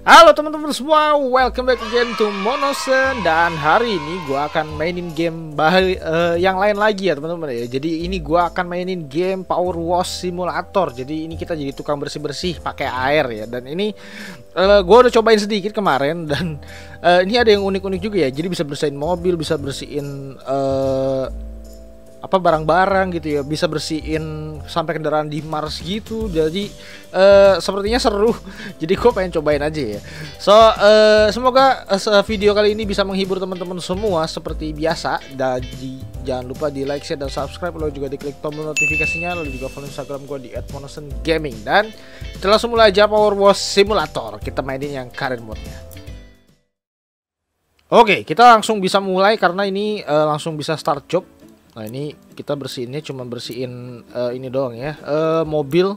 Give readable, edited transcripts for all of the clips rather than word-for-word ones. Halo teman-teman semua, welcome back again to MonoXEN. Dan hari ini gue akan mainin game yang lain lagi ya teman-teman ya. Jadi ini gue akan mainin game PowerWash Simulator. Jadi ini kita jadi tukang bersih-bersih pakai air ya. Dan ini gue udah cobain sedikit kemarin. Dan ini ada yang unik-unik juga ya. Jadi bisa bersihin mobil, bisa bersihin barang-barang gitu ya, bisa bersihin sampai kendaraan di Mars gitu. Jadi sepertinya seru, jadi gue pengen cobain aja ya. So semoga video kali ini bisa menghibur teman-teman semua seperti biasa. Dan jangan lupa di like, share, dan subscribe, lalu juga di klik tombol notifikasinya, lalu juga follow Instagram gue di @monoxengaming. Dan kita langsung mulai aja PowerWash Simulator, kita mainin yang current mode-nya. Oke, kita langsung bisa mulai karena ini langsung bisa start job. Nah ini kita bersihinnya cuma bersihin ini doang ya, mobil,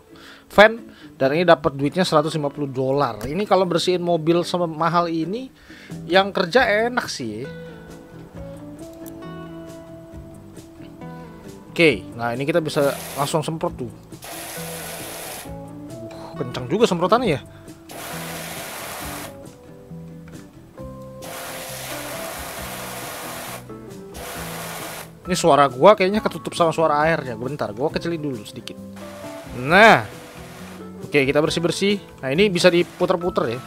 van, dan ini dapat duitnya $150. Ini kalau bersihin mobil sama mahal ini, yang kerja enak sih. Oke, nah ini kita bisa langsung semprot tuh. Kencang juga semprotannya ya. Ini suara gua kayaknya ketutup sama suara airnya. Bentar, gua kecilin dulu sedikit. Nah, oke, kita bersih-bersih. Nah, ini bisa diputer-puter ya.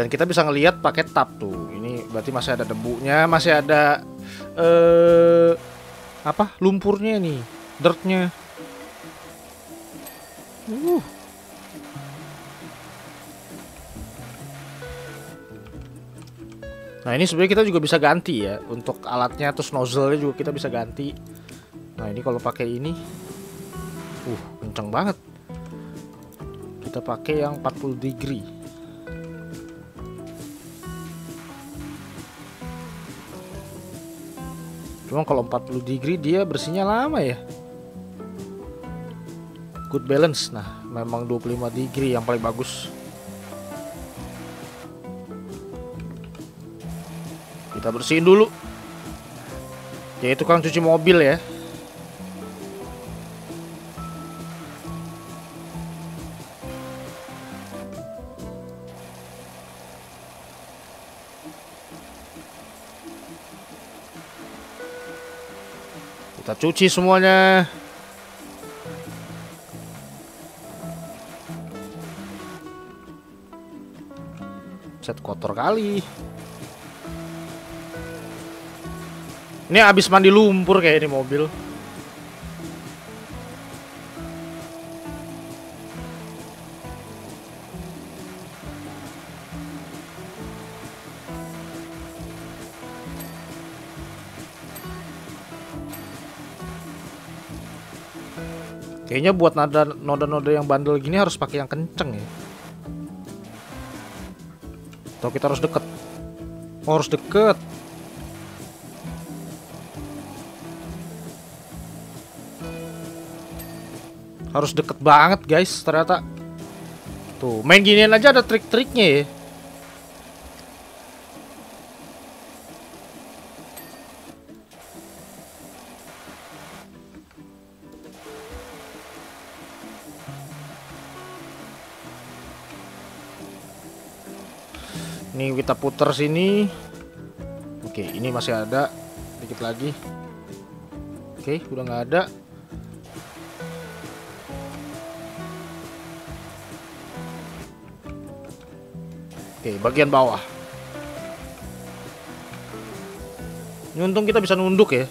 Dan kita bisa ngelihat pakai tab tuh. Ini berarti masih ada debunya, masih ada lumpurnya nih, dirtnya. Nah ini sebenarnya kita juga bisa ganti ya untuk alatnya, terus nozzle-nya juga kita bisa ganti. Nah ini kalau pakai ini, kenceng banget. Kita pakai yang 40 degree. Cuma kalau 40 degree dia bersihnya lama ya. Good balance. Nah memang 25 degree yang paling bagus. Kita bersihin dulu. Ya itu kan cuci mobil ya. Kita cuci semuanya. Set kotor kali. Ini abis mandi lumpur kayak ini mobil. Kayaknya buat noda-noda yang bandel gini harus pakai yang kenceng ya. Atau kita harus deket. Oh, harus deket. Harus deket banget guys ternyata. Tuh main ginian aja ada trik-triknya ya. Ini kita putar sini. Oke ini masih ada. Dikit lagi. Oke udah nggak ada. Oke, bagian bawah. Ini untung kita bisa nunduk ya.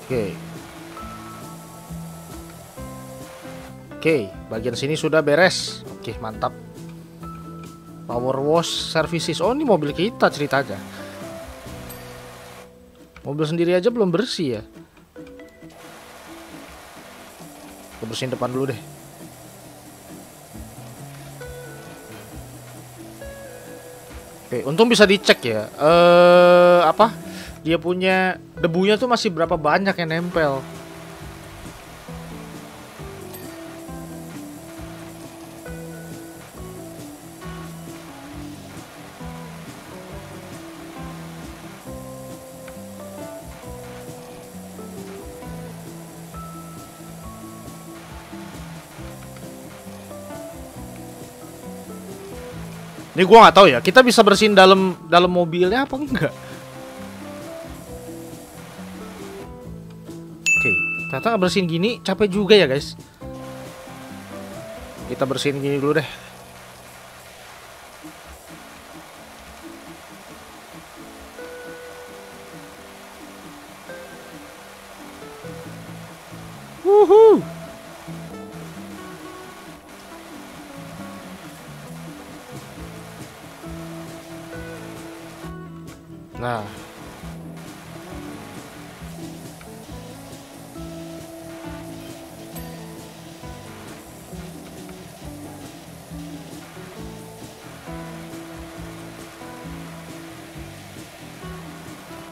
Oke. Oke, bagian sini sudah beres. Oke, mantap. Power wash services. Oh, ini mobil kita ceritanya. Mobil sendiri aja belum bersih ya. Bersihin depan dulu deh. Oke, untung bisa dicek ya. Dia punya debunya tuh masih berapa banyak yang nempel. Ini gua nggak tahu ya, kita bisa bersihin dalam mobilnya apa enggak? Oke, ternyata bersihin gini capek juga ya guys. Kita bersihin gini dulu deh. Wuhu. Nah.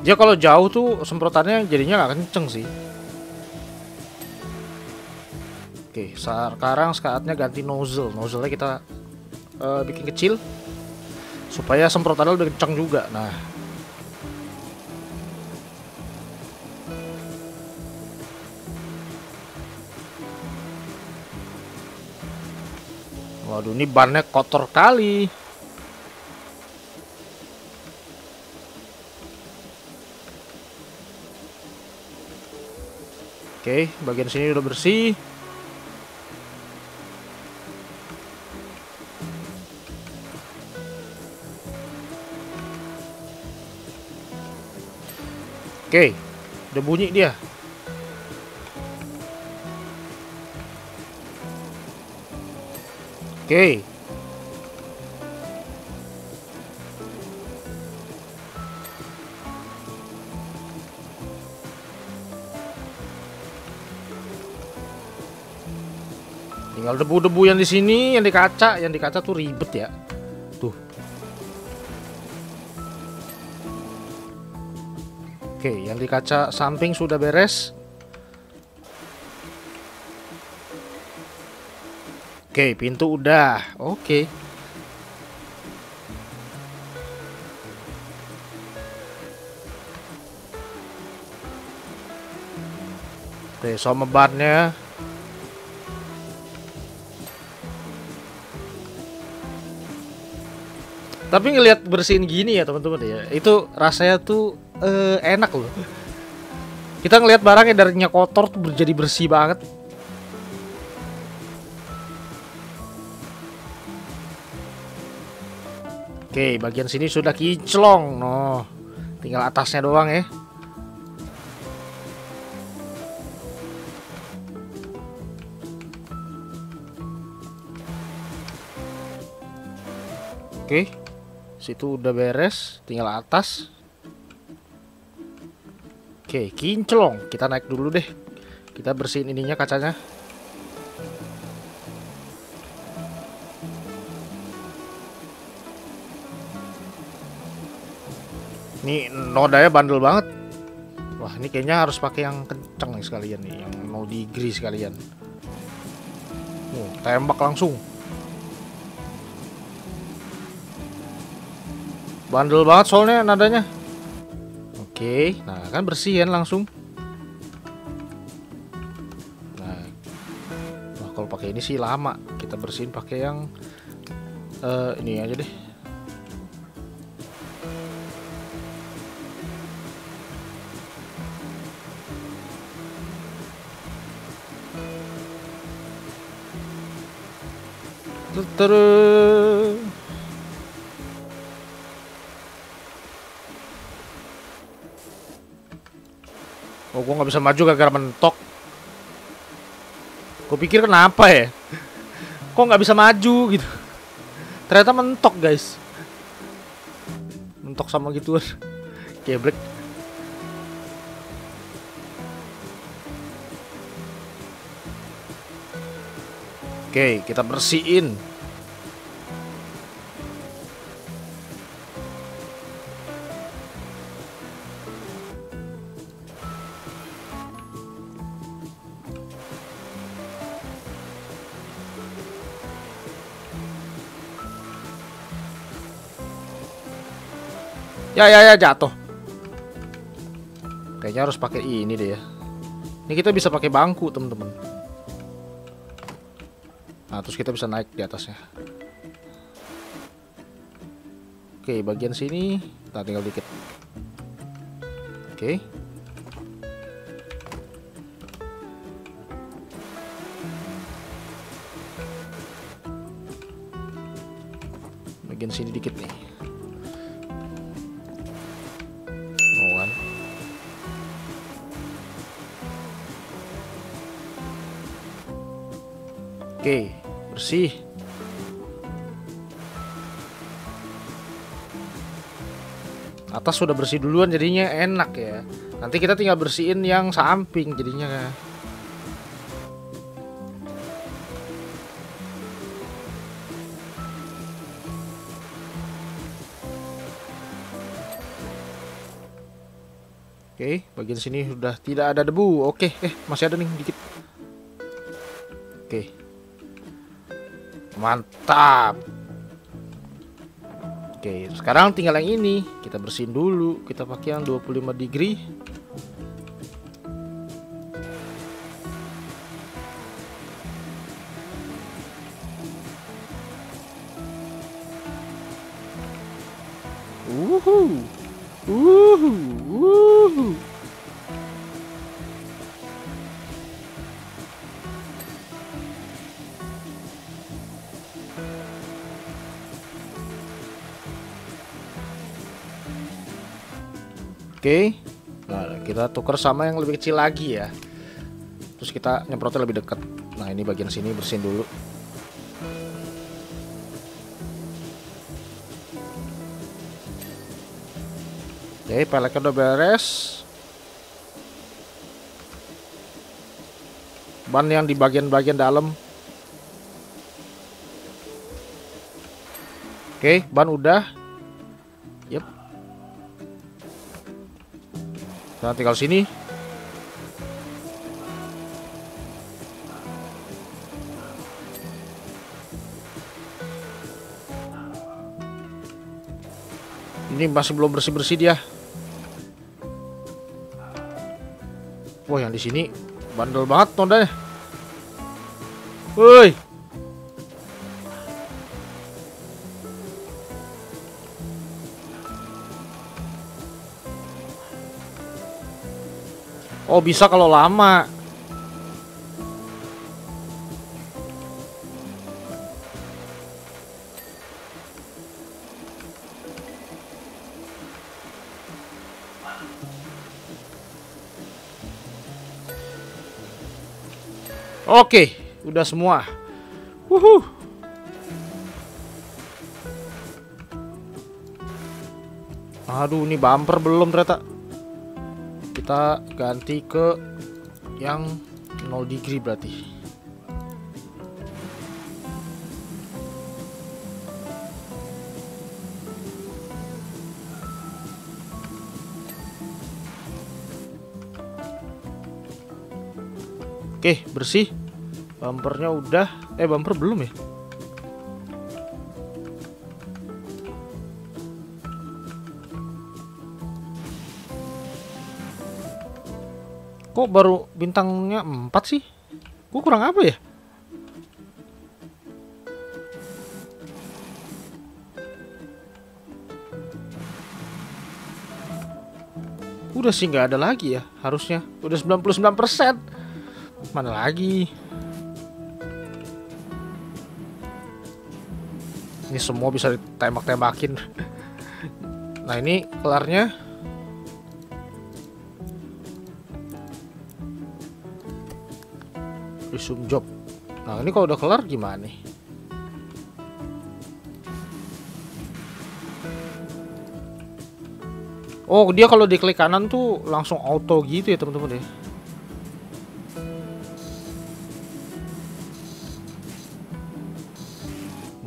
Dia kalau jauh tuh semprotannya jadinya nggak kenceng sih. Oke, sekarang saatnya ganti nozzle. Nozzle-nya kita bikin kecil supaya semprotannya lebih kenceng juga. Nah, waduh, ini bannya kotor kali. Oke, bagian sini udah bersih. Oke, udah bunyi dia. Oke. Tinggal debu-debu yang di sini, yang di kaca tuh ribet ya. Tuh. Oke, yang di kaca samping sudah beres. Oke, pintu udah. Oke. Oke, sama bannya. Tapi ngelihat bersihin gini ya teman-teman ya, itu rasanya tuh enak loh. Kita ngelihat barangnya darinya kotor tuh jadi bersih banget. Oke, bagian sini sudah kinclong, noh, tinggal atasnya doang ya. Oke, situ udah beres, tinggal atas. Oke, kinclong, kita naik dulu deh. Kita bersihin ininya, kacanya. Ini nodanya bandel banget. Wah, ini kayaknya harus pakai yang kenceng nih sekalian nih, yang mau digri sekalian. Tembak langsung. Bandel banget soalnya nadanya. Oke, nah kan bersihin langsung. Nah, wah, kalau pakai ini sih lama. Kita bersihin pakai yang ini aja deh. Terus, oh, gue nggak bisa maju gara-gara mentok. Gue pikir kenapa ya? Kok nggak bisa maju gitu? Ternyata mentok guys. Mentok sama gituan, geblek. Oke, kita bersihin. Ya, jatuh. Kayaknya harus pakai ini deh ya. Ini kita bisa pakai bangku, teman-teman. Nah, terus kita bisa naik di atasnya. Oke, bagian sini kita tinggal dikit. Oke. Bagian sini dikit nih. Oh kan. Oke, bersih. Atas sudah bersih duluan jadinya enak ya. Nanti kita tinggal bersihin yang samping jadinya. Oke, bagian sini sudah tidak ada debu. Oke, masih ada nih dikit. Oke. Mantap. Oke, sekarang tinggal yang ini. Kita bersihin dulu. Kita pakai yang 25 degree. Uhu. Uhu. Uhu. Oke, nah kita tuker sama yang lebih kecil lagi ya. Terus kita nyemprotnya lebih dekat. Nah ini bagian sini bersihin dulu. Oke, peleknya udah beres. Ban yang di bagian-bagian dalam. Oke, ban udah. Yep. Nah, tinggal sini. Ini masih belum bersih-bersih dia. Wah, yang di sini bandel banget tondanya. Woi. Oh, bisa kalau lama. Oke, udah semua. Wuhu. Aduh, ini bumper belum ternyata. Kita ganti ke yang 0 degree berarti. Oke, bersih. Bumpernya udah. Bumper belum ya? Kok baru bintangnya 4 sih? Gue kurang apa ya? Udah sih nggak ada lagi ya harusnya. Udah 99%. Mana lagi? Ini semua bisa ditembak-tembakin. Nah ini kelarnya. Resume job. Nah ini kalau udah kelar gimana nih? Oh, dia kalau diklik kanan tuh langsung auto gitu ya teman-teman ya.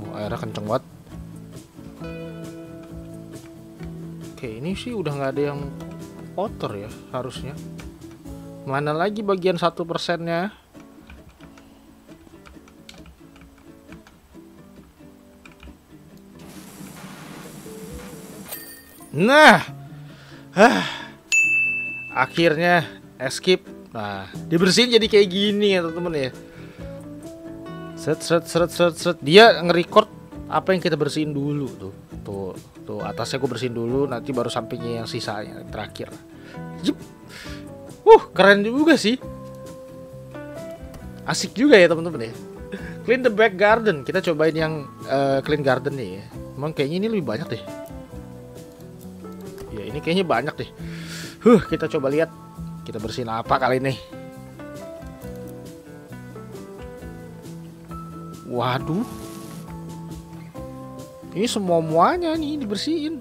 Wah, airnya kenceng banget. Oke, ini sih udah nggak ada yang kotor ya harusnya. Mana lagi bagian 1%-nya? Nah, akhirnya escape. Nah, dibersihin jadi kayak gini ya teman-teman ya. Set, set, set, set, set. Dia nge-record apa yang kita bersihin dulu tuh. tuh atasnya gue bersihin dulu, nanti baru sampingnya yang sisanya yang terakhir. Jep. Keren juga sih, asik juga ya teman-teman ya. Clean the back garden, kita cobain yang clean garden nih ya. Emang kayaknya ini lebih banyak deh. Ya ini kayaknya banyak deh. Kita coba lihat, kita bersihin apa kali ini. Waduh, ini semua-muanya nih dibersihin.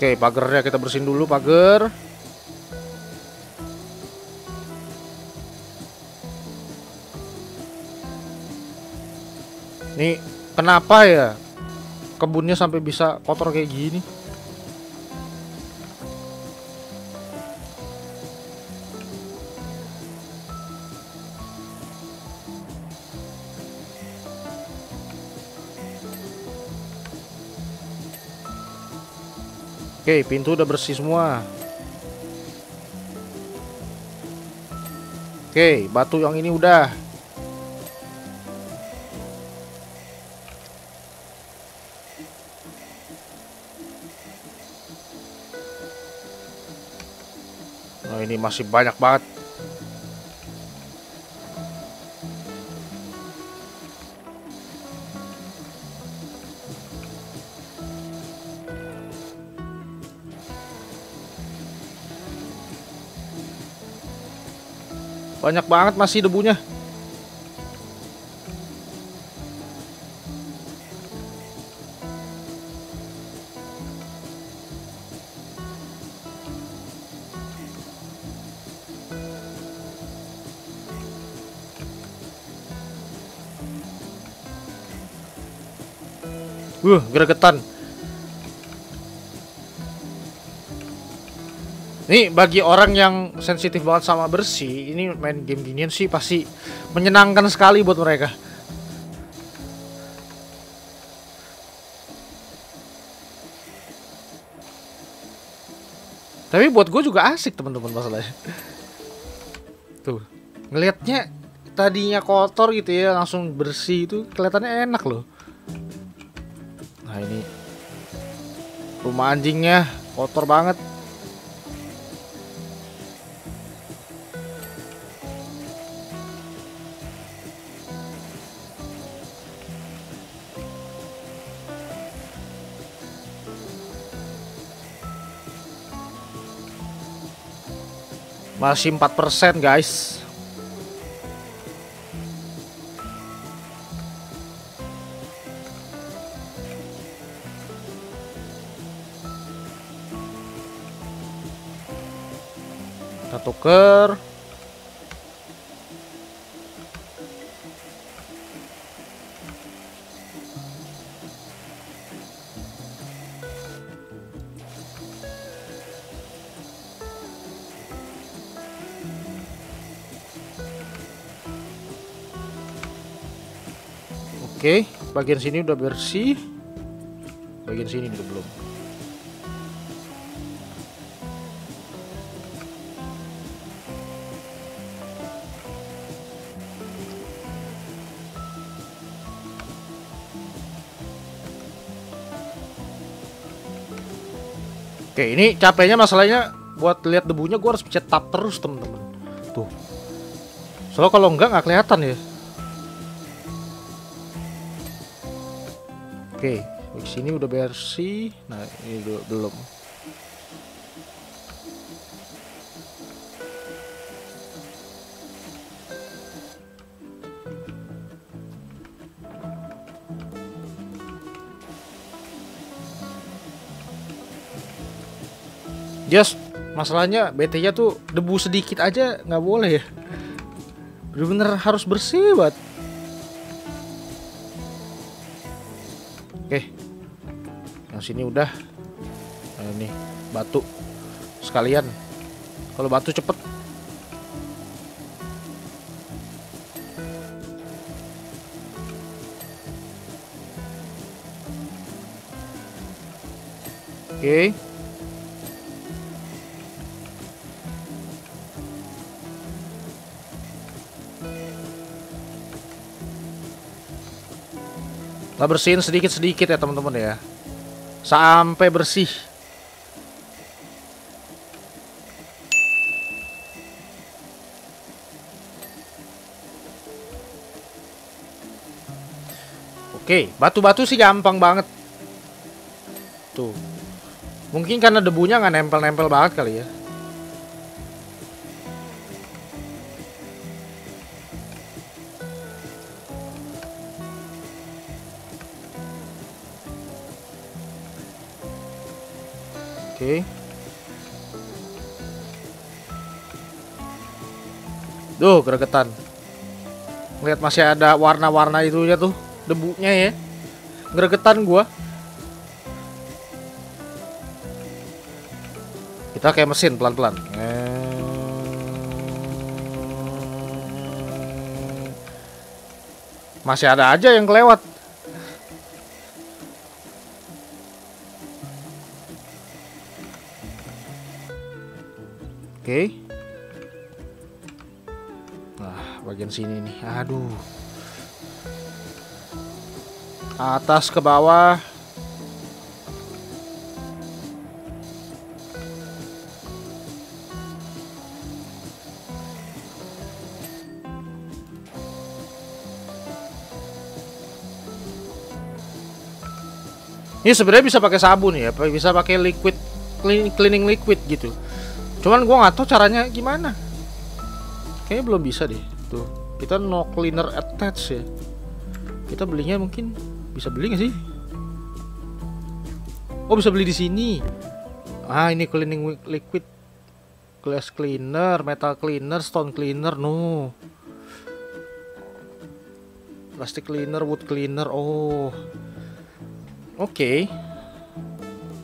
Oke, pagernya kita bersihin dulu, pagar. Nih, kenapa ya kebunnya sampai bisa kotor kayak gini? Oke, pintu udah bersih semua. Oke, batu yang ini udah. Nah, ini masih banyak banget. Banyak banget masih debunya. Gregetan. Nih, bagi orang yang sensitif banget sama bersih, ini main game ginian sih pasti menyenangkan sekali buat mereka. Tapi buat gue juga asik teman-teman masalahnya. Tuh, ngelihatnya tadinya kotor gitu ya, langsung bersih itu kelihatannya enak loh. Nah ini rumah anjingnya kotor banget. Masih 4% guys. Kita tuker. Oke, bagian sini udah bersih. Bagian sini juga belum. Oke, ini capeknya masalahnya buat lihat debunya gue harus pencet tab terus, teman-teman. Tuh. Soalnya kalau nggak kelihatan ya. Oke, di sini udah bersih. Nah, ini belum. Just, masalahnya BT-nya tuh debu sedikit aja nggak boleh ya. Bener-bener harus bersih banget. Oke, yang sini udah. Nah, ini batu sekalian. Kalau batu cepet. Oke, Kita bersihin sedikit-sedikit ya teman-teman ya, sampai bersih. Oke, batu-batu sih gampang banget. Tuh, mungkin karena debunya nggak nempel-nempel banget kali ya. Oke. Duh, gregetan. Lihat masih ada warna-warna itunya tuh, debunya ya. Gregetan gua. Kita kayak mesin pelan-pelan. Masih ada aja yang kelewat. Oke. Nah, bagian sini nih. Aduh. Atas ke bawah. Ini sebenarnya bisa pakai sabun ya, bisa pakai liquid cleaning liquid gitu. Cuman gue nggak tahu caranya gimana. Kayaknya belum bisa deh. Tuh, kita no cleaner attach ya. Kita belinya mungkin bisa beli nggak sih? Oh, bisa beli di sini. Ah, ini cleaning liquid, glass cleaner, metal cleaner, stone cleaner, no. Plastic cleaner, wood cleaner, oh. Oke.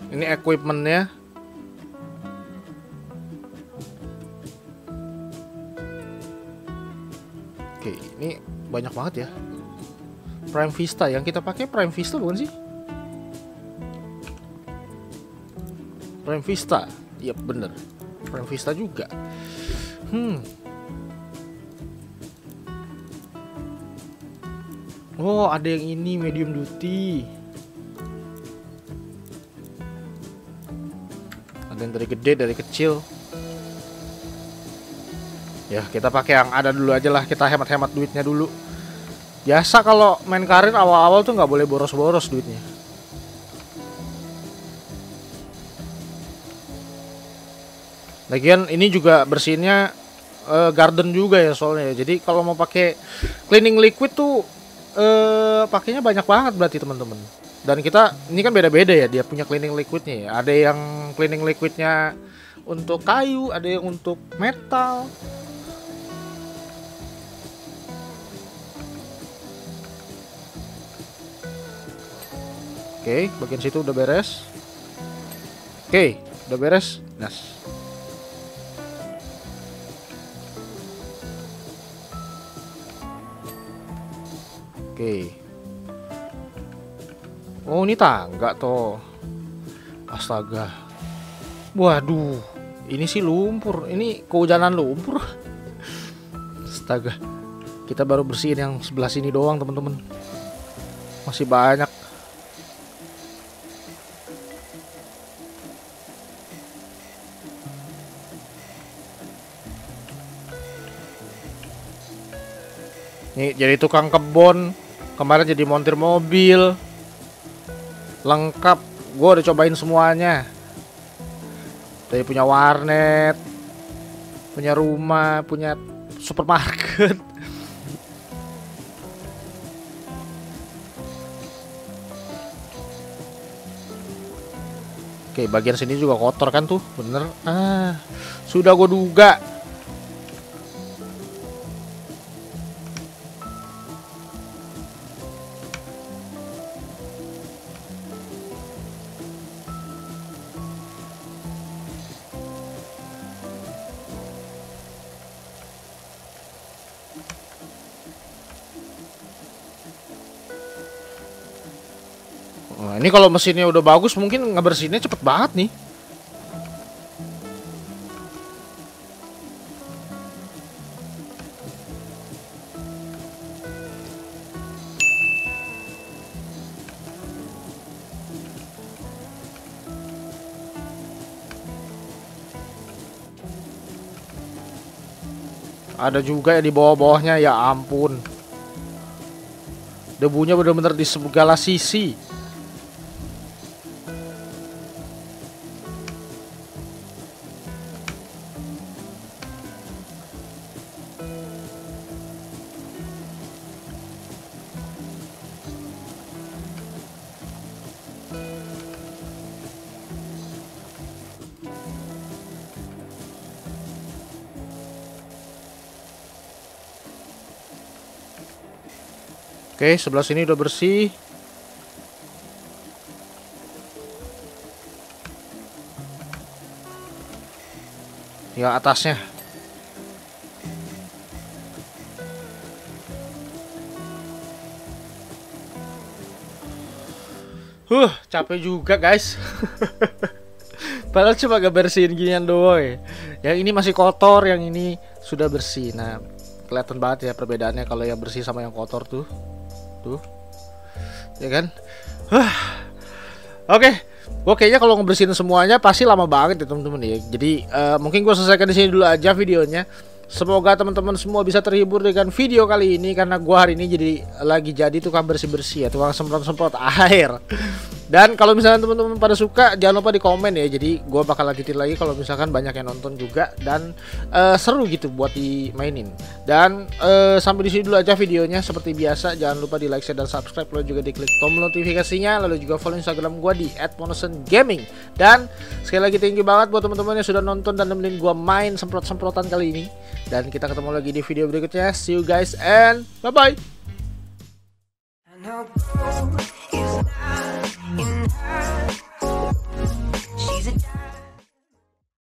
Ini equipmentnya. Oke, ini banyak banget ya. Prime Vista, yang kita pakai Prime Vista bukan sih? Prime Vista, iya bener. Prime Vista juga. Oh, ada yang ini medium duty. Ada yang dari gede, dari kecil. Ya, kita pakai yang ada dulu aja lah. Kita hemat-hemat duitnya dulu. Biasa kalau main karir awal-awal tuh nggak boleh boros-boros duitnya. Lagian ini juga bersihinnya garden juga ya soalnya. Jadi kalau mau pakai cleaning liquid tuh pakainya banyak banget berarti teman-teman. Dan kita ini kan beda-beda ya, dia punya cleaning liquidnya ya. Ada yang cleaning liquidnya untuk kayu, ada yang untuk metal. Oke, bagian situ udah beres. Oke, udah beres. Nice. Oke. Oh, ini tangga toh. Astaga. Waduh. Ini sih lumpur. Ini kehujanan lumpur. Astaga. Kita baru bersihin yang sebelah sini doang, teman-teman. Masih banyak. Nih, jadi tukang kebun, kemarin jadi montir mobil. Lengkap, gue udah cobain semuanya. Dari punya warnet, punya rumah, punya supermarket. Oke, bagian sini juga kotor kan tuh, bener. Ah, sudah gue duga. Nah, ini kalau mesinnya udah bagus mungkin ngebersihinnya cepet banget nih. Ada juga ya di bawah-bawahnya, ya ampun. Debunya benar-benar di segala sisi. Oke, sebelah sini udah bersih. Ya, atasnya. Capek juga, guys. Padahal cuma gak bersihin ginian doang. Yang ini masih kotor, yang ini sudah bersih. Nah, kelihatan banget ya perbedaannya kalau yang bersih sama yang kotor tuh. Ya kan? Oke, gue kayaknya kalau ngebersihin semuanya pasti lama banget ya teman-teman ya. Jadi mungkin gue selesaikan di sini dulu aja videonya. Semoga teman-teman semua bisa terhibur dengan video kali ini, karena gue hari ini jadi tukang bersih-bersih ya, tukang semprot-semprot air. Dan kalau misalnya teman-teman pada suka, jangan lupa di komen ya. Jadi gue bakal lanjutin lagi kalau misalkan banyak yang nonton juga dan seru gitu buat dimainin. Dan sampai di sini dulu aja videonya. Seperti biasa, jangan lupa di like, share, dan subscribe. Lalu juga di klik tombol notifikasinya. Lalu juga follow Instagram gue di @monoxengaming. Dan sekali lagi thank you banget buat teman-teman yang sudah nonton dan nemenin gue main semprot-semprotan kali ini. Dan kita ketemu lagi di video berikutnya. See you guys and bye-bye.